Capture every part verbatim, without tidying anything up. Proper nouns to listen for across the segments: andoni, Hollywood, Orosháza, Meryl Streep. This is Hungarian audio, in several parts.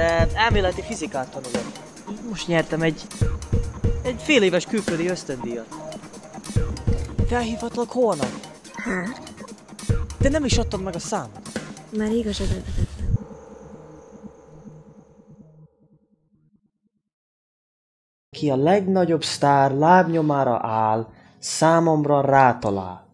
de elméleti fizikát tanulom. Most nyertem egy, egy fél éves külföldi ösztöndíjat. Felhívhatlak holnap? De nem is adtad meg a számot. Már igazad ötletet. Ki a legnagyobb sztár lábnyomára áll, számomra rátalál.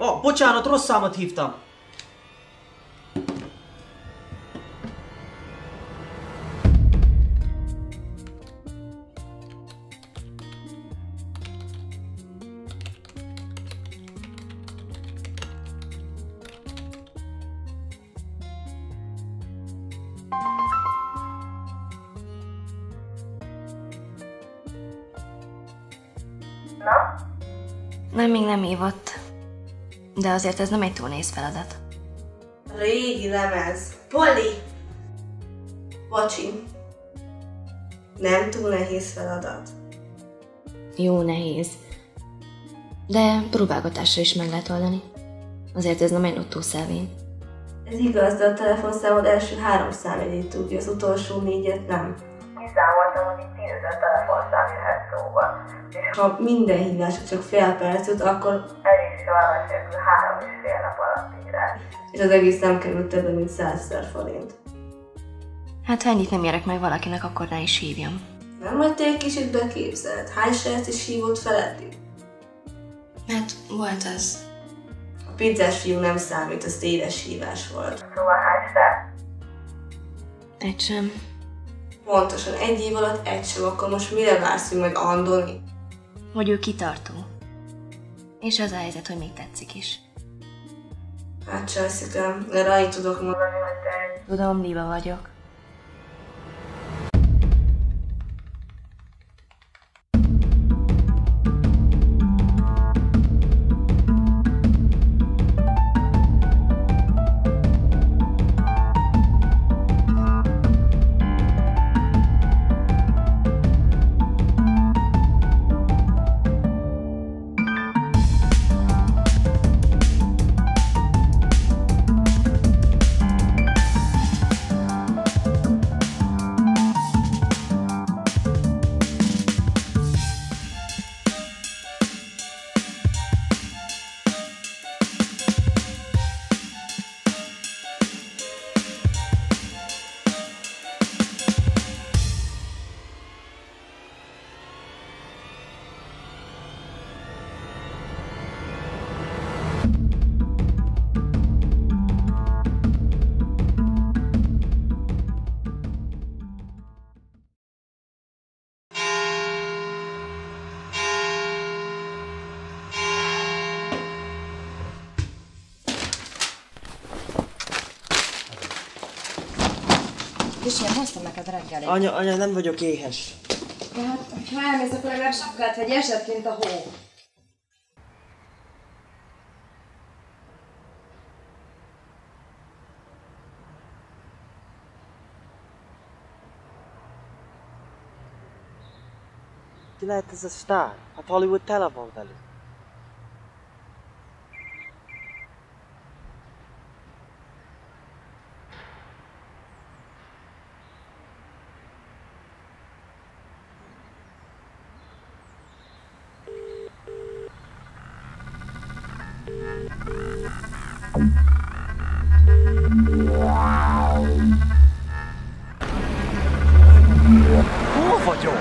Ó, oh, bocsánat, rossz számot hívtam. Na? Nem, még nem hívott. De azért ez nem egy túlnéz feladat. Régi lemez. Poli! Bocsi. Nem túl nehéz feladat. Jó nehéz. De próbálgatásra is meg lehet oldani. Azért ez nem egy lottószelvény. Ez igaz, de a telefonszámod első három számjegyét tudja, az utolsó négyet nem. Kiszámoltam, hogy itt tízezer telefonszám jöhet szóba. És ha minden hívásra csak fél perc jut, akkor valami nélkül három és fél nap alatt írás. És az egész nem került többen, mint százezer forint. Hát ha ennyit nem érek meg valakinek, akkor ne is hívjam. Nem, hogy te egy kicsit beképzeled. Hány srác is hívott fel eddig? Hát volt az. A pizzás fiú nem számít, az édes hívás volt. Szóval hány srác? Egy sem. Pontosan, egy év alatt egy sem, akkor most mire vársz, hogy majd Andoni? Hogy ő kitartó. És az a helyzet, hogy még tetszik is. Hát csajszikám, de rá így tudok mondani, hogy te... Tudom, líba vagyok. Kisem, hoztam neked reggelit. Anya, anya, nem vagyok éhes. Tehát, ha elmész, akkor legalább sapkát vagy esetként a hó. Ki lehet ez a sztár? Hát Hollywood tele van velük. Hol vagyok? Thank you.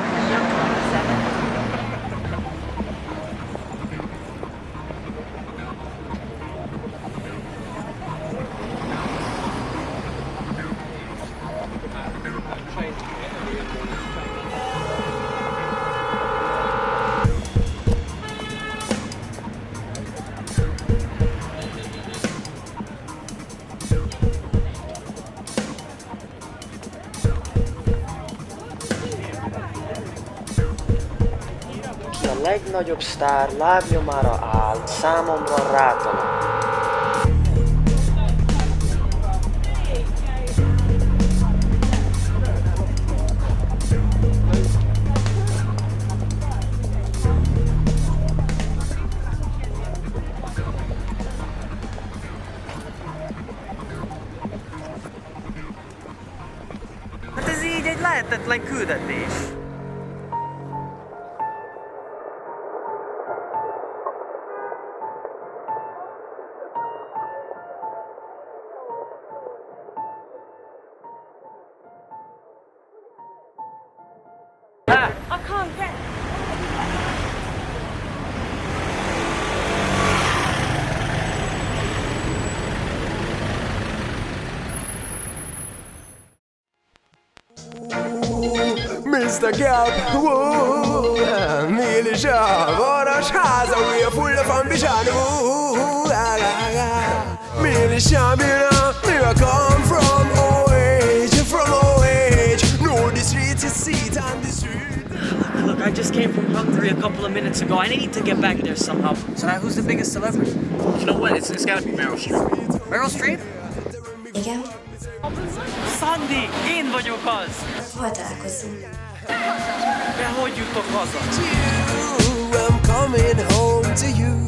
legnagyobb sztár lábnyomára áll, számomra rátalom. Hát ez így egy lehetetlen küldetés. I can't get. mister Gap, whoa, Milisha, Orosháza, we are full of ambition, whoa, Milisha, where I come from, O H, from O H, know the streets, you see it on the street. Look, I just came from Hungary a couple of minutes ago. I need to get back there somehow. So now, who's the biggest celebrity? You know what? It's, it's gotta be Meryl Streep. Meryl Streep? Igen? Sandy, én vagyok az! Hol találkozunk? De hogy jutok haza? I'm coming home to you.